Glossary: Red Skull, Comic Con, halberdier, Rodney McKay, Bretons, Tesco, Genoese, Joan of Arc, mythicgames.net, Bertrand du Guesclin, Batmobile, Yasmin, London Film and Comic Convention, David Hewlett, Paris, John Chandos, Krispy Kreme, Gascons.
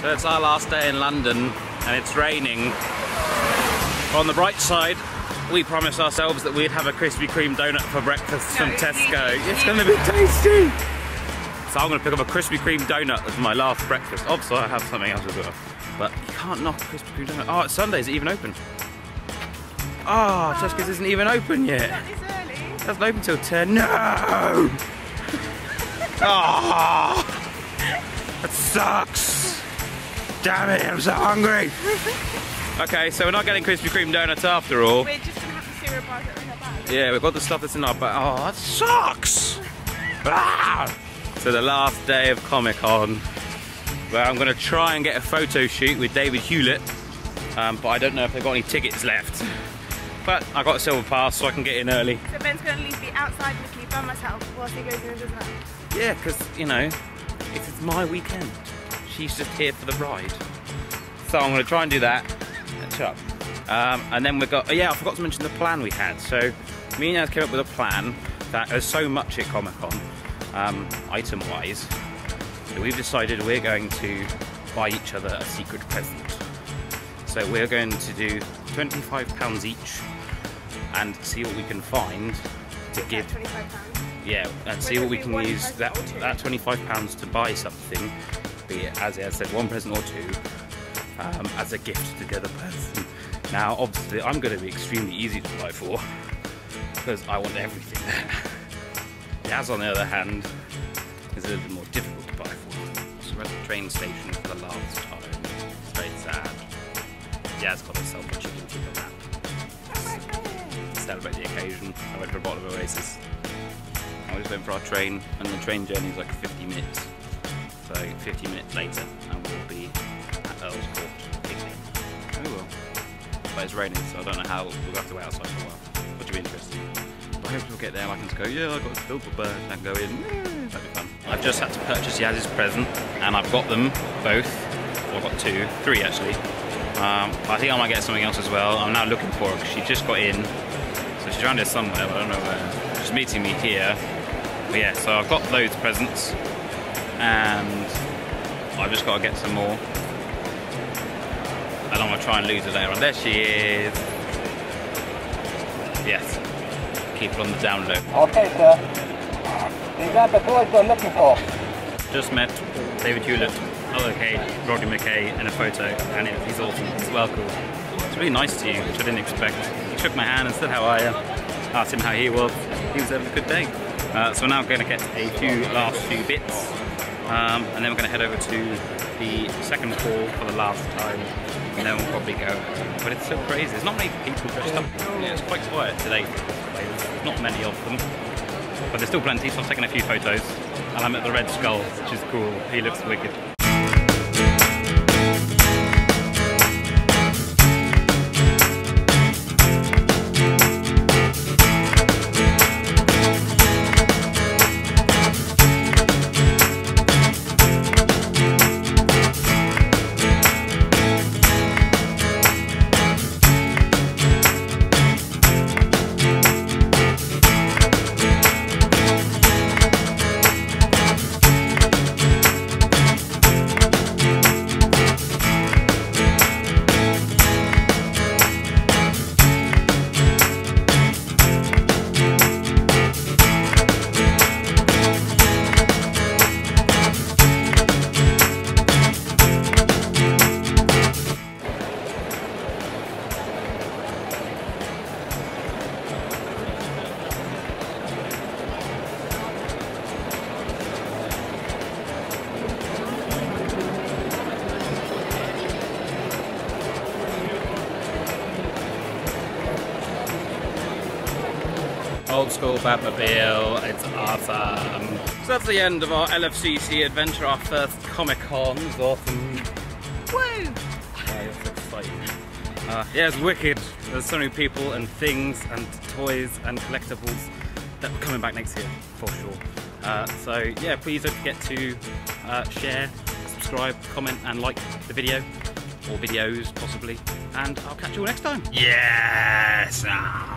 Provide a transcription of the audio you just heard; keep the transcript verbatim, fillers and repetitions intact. So it's our last day in London and it's raining. On the bright side, we promised ourselves that we'd have a Krispy Kreme donut for breakfast no, from Tesco. It's gonna be tasty! So I'm gonna pick up a Krispy Kreme donut as my last breakfast. Obviously I have something else as well. But you can't knock a Krispy Kreme donut. Oh, it's Sunday, is it even open? Oh, oh. Tesco's isn't even open yet. That is early. It doesn't open till ten. No! Oh! That sucks! Damn it, I'm so hungry! Okay, so we're not getting Krispy Kreme donuts after all. We're just gonna have the cereal bars that are in our bag. Yeah, we've got the stuff that's in our bag. Oh, that sucks! Ah! So the last day of Comic Con, where I'm gonna try and get a photo shoot with David Hewlett, um, but I don't know if they've got any tickets left. But I got a silver pass, so I can get in early. So Ben's gonna leave me outside with me by myself whilst he goes in and does that. Yeah, because, you know, it's my weekend. She's just here for the ride. So I'm gonna try and do that. Shut up. Um, and then we've got, oh yeah, I forgot to mention the plan we had. So me and Yas came up with a plan that there's so much at Comic Con, um, item wise. So we've decided we're going to buy each other a secret present. So we're going to do twenty-five pounds each and see what we can find to give. twenty-five pounds? Yeah, and see what we can use that that twenty-five pounds to buy something, be it, as I said, one present or two, um, as a gift to the other person. Now, obviously, I'm going to be extremely easy to buy for, because I want everything. Yas, on the other hand, is a little bit more difficult to buy for. She went to the train station for the last time. It's very sad. Yas got herself a chicken tikka wrap. Celebrate the occasion. I went for a bottle of Oasis. I just went for our train, and the train journey is like fifty minutes. So fifty minutes later, and we'll be at Earl's Court picnic. Oh well. But it's raining, so I don't know how. We'll have to wait outside for a while, which will be interesting. But I hope we'll get there and I can just go, yeah, I've got a silver bird and go in. That'd be fun. I've just had to purchase Yaz's present, and I've got them both. Well, I've got two, three actually. Um, I think I might get something else as well. I'm now looking for her because she just got in. So she's around here somewhere, but I don't know where. She's meeting me here. But yeah, so I've got loads of presents and I've just got to get some more. And I'm going to try and lose her later on. There she is. Yes. Keep it on the down low. Okay, sir. Is that the toys I'm looking for? Just met David Hewlett, oh, okay, Rodney McKay in a photo, and it, he's awesome. He's well cool. It's really nice to you, which I didn't expect. He shook my hand and said, how are you? Asked him how he was. He was having a good day. Uh, so we're now going to get a few last few bits, um, and then we're going to head over to the second hall for the last time, and then we'll probably go. But it's so crazy. There's not many people dressed up. Yeah, it's quite quiet today. There's not many of them, but there's still plenty. So I've taken a few photos, and I'm at the Red Skull, which is cool. He looks wicked. Old School Batmobile, it's awesome. So that's the end of our L F C C adventure, our first Comic Con. It was awesome. Woo! Yeah, it's exciting. Uh, yeah, it's wicked. There's so many people and things and toys and collectibles that are coming back next year, for sure. Uh, so yeah, please don't forget to uh, share, subscribe, comment and like the video, or videos possibly, and I'll catch you all next time. Yes! Ah.